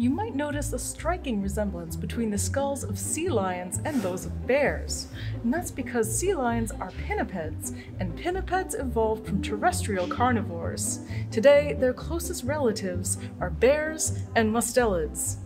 you might notice a striking resemblance between the skulls of sea lions and those of bears. And that's because sea lions are pinnipeds, and pinnipeds evolved from terrestrial carnivores. Today, their closest relatives are bears and mustelids.